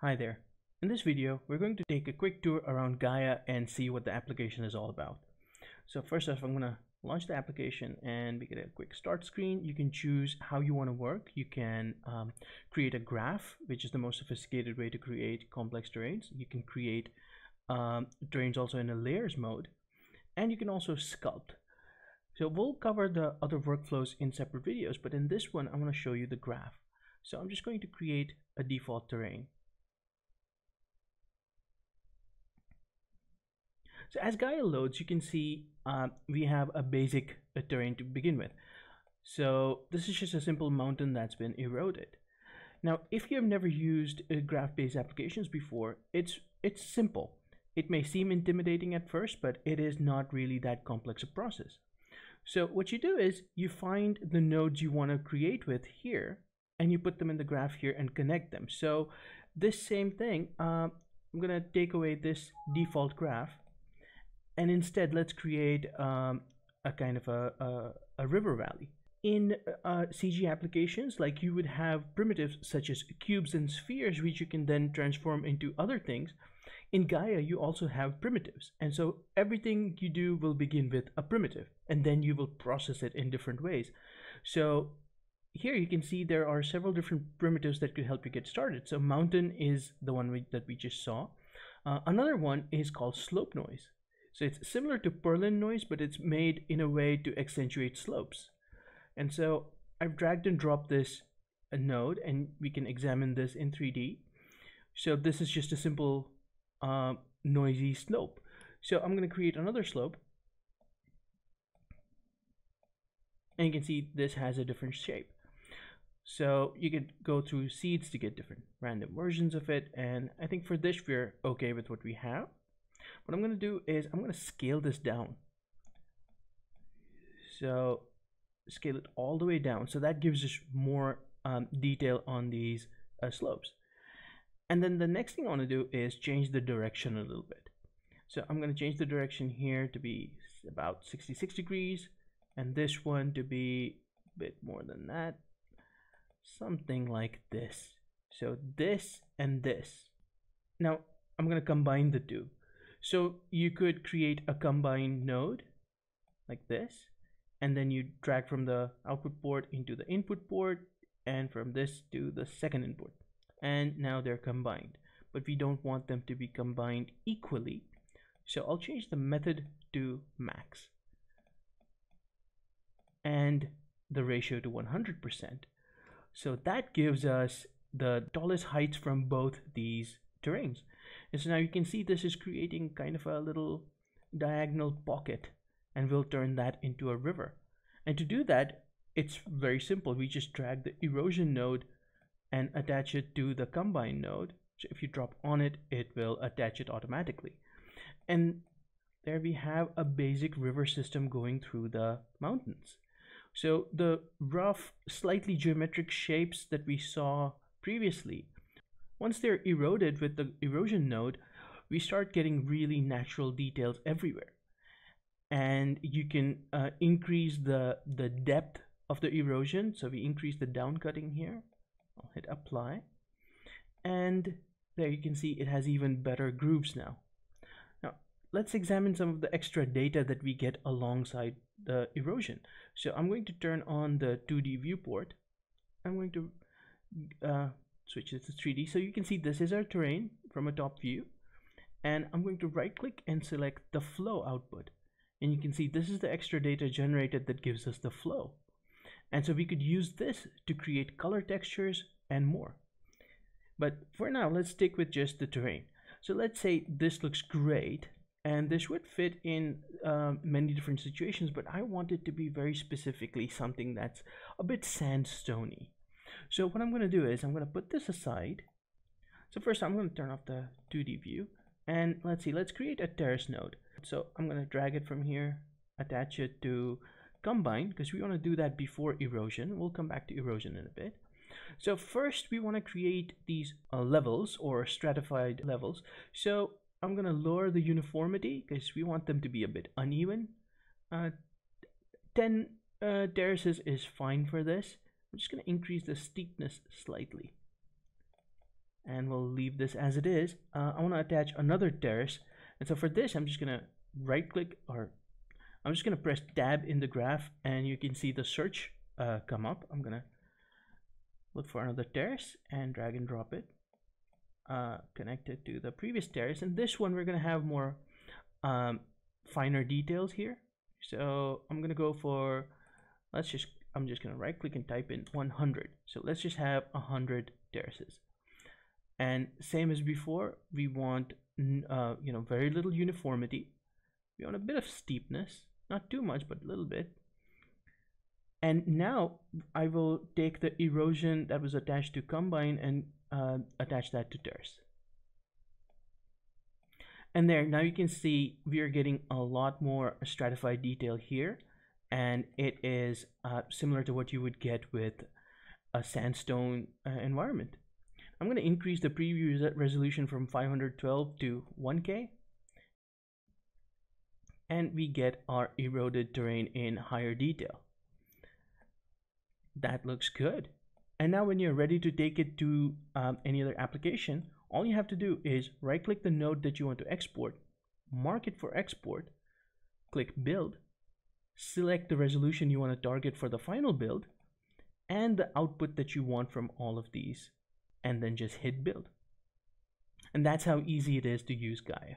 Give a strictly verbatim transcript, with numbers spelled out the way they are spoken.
Hi there. In this video, we're going to take a quick tour around Gaea and see what the application is all about. So first off, I'm going to launch the application and we get a quick start screen. You can choose how you want to work. You can um, create a graph, which is the most sophisticated way to create complex terrains. You can create um, terrains also in a layers mode, and you can also sculpt. So we'll cover the other workflows in separate videos, but in this one, I'm going to show you the graph. So I'm just going to create a default terrain. So as Gaea loads, you can see um, we have a basic uh, terrain to begin with. So this is just a simple mountain that's been eroded. Now, if you have never used uh, graph-based applications before, it's, it's simple. It may seem intimidating at first, but it is not really that complex a process. So what you do is you find the nodes you want to create with here, and you put them in the graph here and connect them. So this same thing, um, I'm going to take away this default graph. And instead, let's create um, a kind of a, a, a river valley. In uh, C G applications, like you would have primitives such as cubes and spheres, which you can then transform into other things. In Gaea, you also have primitives. And so everything you do will begin with a primitive, and then you will process it in different ways. So here you can see there are several different primitives that could help you get started. So mountain is the one we, that we just saw. Uh, another one is called slope noise. So it's similar to Perlin noise, but it's made in a way to accentuate slopes. And so I've dragged and dropped this a node, and we can examine this in three D. So this is just a simple uh, noisy slope. So I'm going to create another slope. And you can see this has a different shape. So you could go through seeds to get different random versions of it. And I think for this, we're okay with what we have. What I'm going to do is I'm going to scale this down. So scale it all the way down. So that gives us more um, detail on these uh, slopes. And then the next thing I want to do is change the direction a little bit. So I'm going to change the direction here to be about sixty-six degrees. And this one to be a bit more than that. Something like this. So this and this. Now I'm going to combine the two. So you could create a combined node like this, and then you drag from the output port into the input port, and from this to the second input. And now they're combined, but we don't want them to be combined equally. So I'll change the method to max and the ratio to one hundred percent. So that gives us the tallest heights from both these terrains. And so now you can see this is creating kind of a little diagonal pocket, and we'll turn that into a river. And to do that, it's very simple. We just drag the erosion node and attach it to the combine node. So if you drop on it, it will attach it automatically. And there we have a basic river system going through the mountains. So the rough, slightly geometric shapes that we saw previously, once they're eroded with the erosion node, we start getting really natural details everywhere. And you can uh, increase the, the depth of the erosion. So we increase the downcutting here. I'll hit apply. And there you can see it has even better grooves now. Now, let's examine some of the extra data that we get alongside the erosion. So I'm going to turn on the two D viewport. I'm going to... Uh, switch this to three D. So you can see this is our terrain from a top view, and I'm going to right click and select the flow output, and you can see this is the extra data generated that gives us the flow. And so we could use this to create color textures and more, but for now let's stick with just the terrain. So let's say this looks great, and this would fit in um, many different situations, but I want it to be very specifically something that's a bit sandstony. So what I'm going to do is I'm going to put this aside. So first I'm going to turn off the two D view, and let's see, let's create a terrace node. So I'm going to drag it from here, attach it to combine, because we want to do that before erosion. We'll come back to erosion in a bit. So first we want to create these uh, levels or stratified levels. So I'm going to lower the uniformity because we want them to be a bit uneven. Uh, ten uh, terraces is fine for this. I'm just going to increase the steepness slightly. and we'll leave this as it is. Uh, I want to attach another terrace, and so for this I'm just going to right click, or I'm just going to press tab in the graph, and you can see the search uh, come up. I'm going to look for another terrace and drag and drop it, uh, connected to the previous terrace, and this one we're going to have more um, finer details here. So I'm going to go for, let's just, I'm just going to right click and type in one hundred. So let's just have one hundred terraces. And same as before, we want, uh, you know, very little uniformity. We want a bit of steepness, not too much, but a little bit. And now I will take the erosion that was attached to combine and uh, attach that to terrace. And there, now you can see we are getting a lot more stratified detail here. And it is uh, similar to what you would get with a sandstone uh, environment. I'm going to increase the preview resolution from five hundred twelve to one K. And we get our eroded terrain in higher detail. That looks good. And now when you're ready to take it to um, any other application, all you have to do is right click the node that you want to export, mark it for export, click build, select the resolution you want to target for the final build and the output that you want from all of these, and then just hit build. And that's how easy it is to use Gaea.